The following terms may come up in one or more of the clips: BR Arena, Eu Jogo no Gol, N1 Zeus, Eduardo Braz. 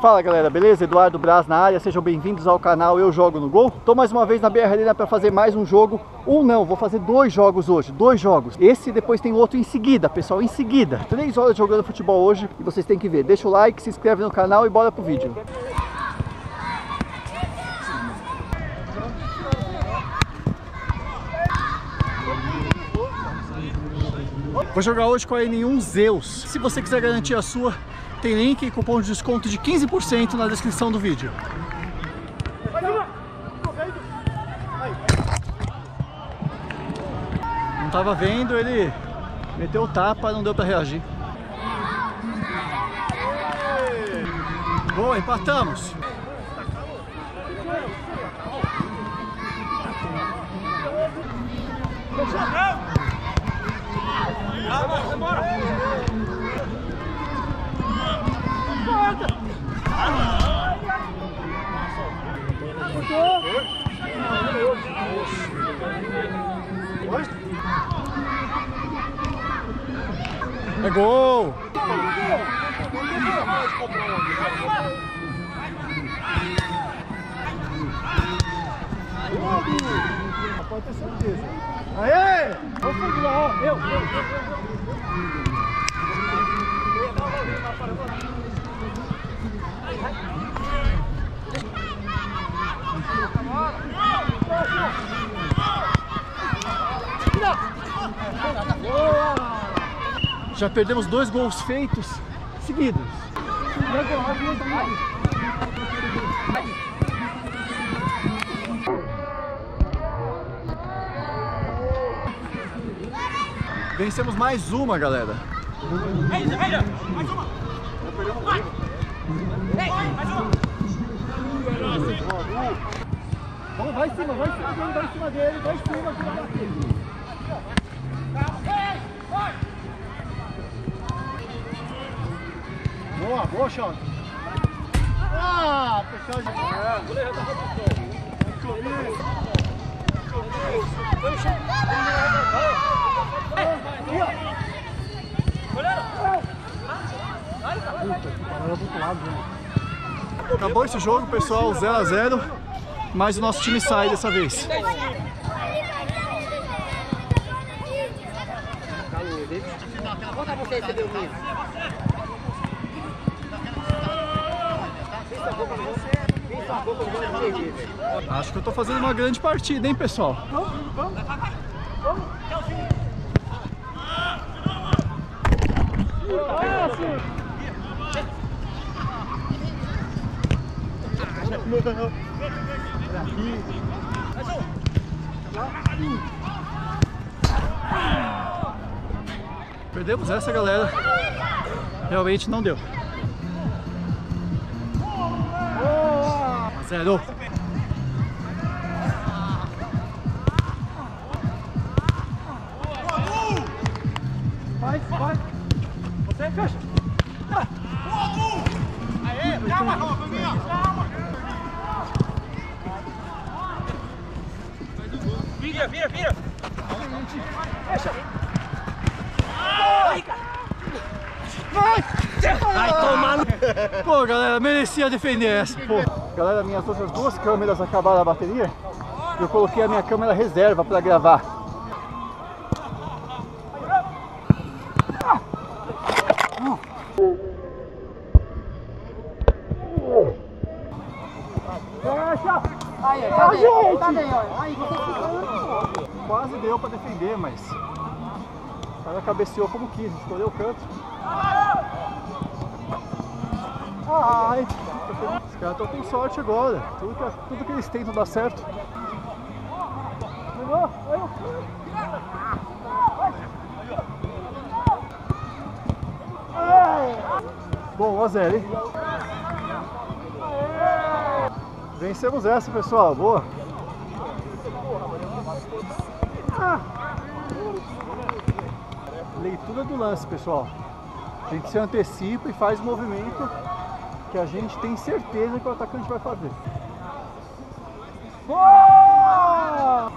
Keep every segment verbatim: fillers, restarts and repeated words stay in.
Fala galera, beleza? Eduardo Braz na área, sejam bem-vindos ao canal Eu Jogo no Gol. Tô mais uma vez na B R Arena para fazer mais um jogo, ou não, vou fazer dois jogos hoje, dois jogos. Esse depois tem outro em seguida, pessoal, em seguida. Três horas jogando futebol hoje e vocês têm que ver. Deixa o like, se inscreve no canal e bora pro vídeo. Vou jogar hoje com a N um Zeus. Se você quiser garantir a sua, tem link e cupom de desconto de quinze por cento na descrição do vídeo. Não tava vendo, ele meteu o tapa, não deu pra reagir. Boa, empatamos. É gol! Pode ter certeza. Aê! Vamos por lá, ó. Eu, já perdemos dois gols feitos seguidos. Vencemos mais uma, galera. Mais uma. Mais uma. Vamos, vai em cima, vai em cima, vai em cima dele, vai em cima, vai em cima. Boa, boa, Chão. Ah, pessoal de bola. Goleiro da rotação. Acabou esse jogo, pessoal, zero a zero, mas o nosso time sai dessa vez. Acho que eu tô fazendo uma grande partida, hein, pessoal? Vamos, vamos, vamos. Perdemos essa, galera. Realmente não deu. Zero. Vai, vai. Você fecha. Aê, calma, calma, minha. Calma. Vira, vira, vira. Fecha. Vai, cara. Vai. Vai tomar. Pô, galera, merecia defender essa, pô. Galera, minhas outras duas câmeras acabaram a bateria e eu coloquei a minha câmera reserva para gravar. Quase deu para defender, mas o cara cabeceou como quis, escolheu o canto. Ai. Os caras estão com sorte agora, tudo que, tudo que eles tentam dá certo. Bom, um a zero, hein? Vencemos essa, pessoal, boa! Leitura do lance, pessoal. A gente se antecipa e faz o movimento que a gente tem certeza que o atacante vai fazer. Boa!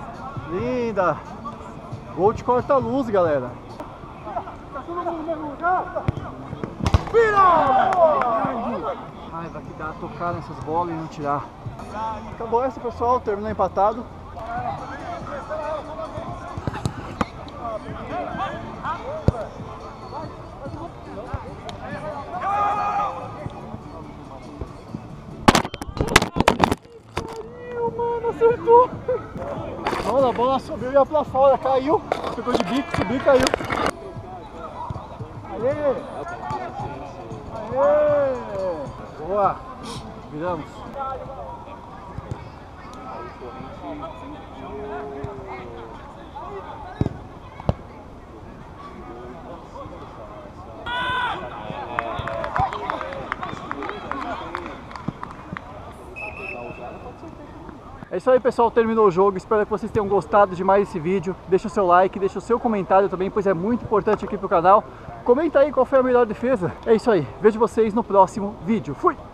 Linda! Gol de corta-luz, galera. Tá todo mundo no mesmo lugar? Vira! raiva que dá tocar nessas bolas e não tirar. Acabou essa, pessoal, terminou empatado. Mano, acertou! Mano, a bola subiu e ia pra fora, caiu, pegou de bico, subiu e caiu. Aê! Aê! Boa! Viramos! É isso aí, pessoal, terminou o jogo, espero que vocês tenham gostado de mais esse vídeo. Deixa o seu like, deixa o seu comentário também, pois é muito importante aqui pro canal. Comenta aí qual foi a melhor defesa. É isso aí, vejo vocês no próximo vídeo. Fui!